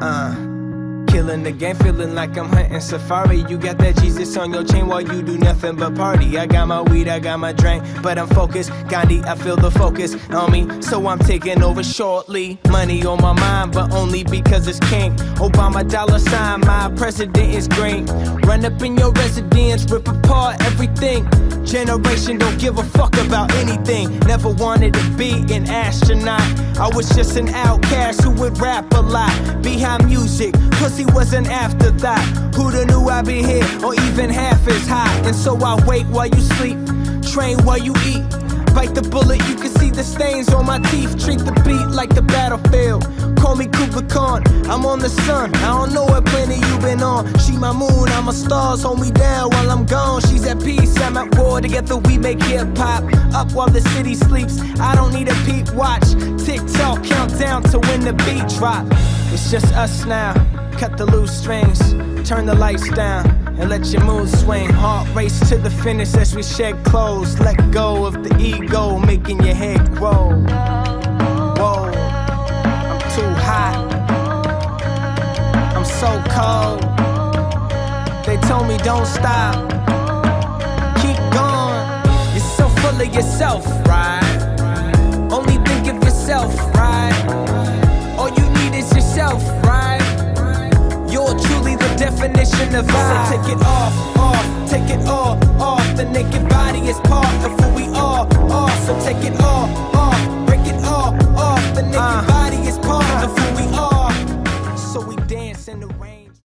Killing the game, feeling like I'm hunting safari. You got that Jesus on your chain while you do nothing but party. I got my weed, I got my drink, but I'm focused. Gandhi, I feel the focus on me, so I'm taking over shortly. Money on my mind, but only because it's king. Obama dollar sign, my president is green. Run up in your residence, rip apart everything. Generation don't give a fuck about anything. Never wanted to be an astronaut. I was just an outcast who would rap a lot. Be high music, pussy was an afterthought. Who'da knew I'd be here or even half as high? And so I wait while you sleep, train while you eat. Bite the bullet, you can see the stains on my teeth. Treat the beat like the battlefield. Call me Kuba Khan, I'm on the sun. I don't know what planet you been on. She my moon, I'm a stars, hold me down while I'm gone. She's at peace, I'm at war, together we make hip-hop. Up while the city sleeps, I don't need a peep watch. Tick-tock, countdown to when the beat drop. It's just us now, cut the loose strings. Turn the lights down and let your mood swing. Heart race to the finish as we shed clothes. Let go of the ego, making your head grow. Whoa, I'm too hot, I'm so cold. They told me don't stop, keep going. You're so full of yourself, right? Only think of yourself, right? All you need is yourself, right? You're truly the definition of vibe. So take it off, take it off. The naked body is part of who we are. So take it off, break it off. The naked body is part of who we are. So we dance in the rain.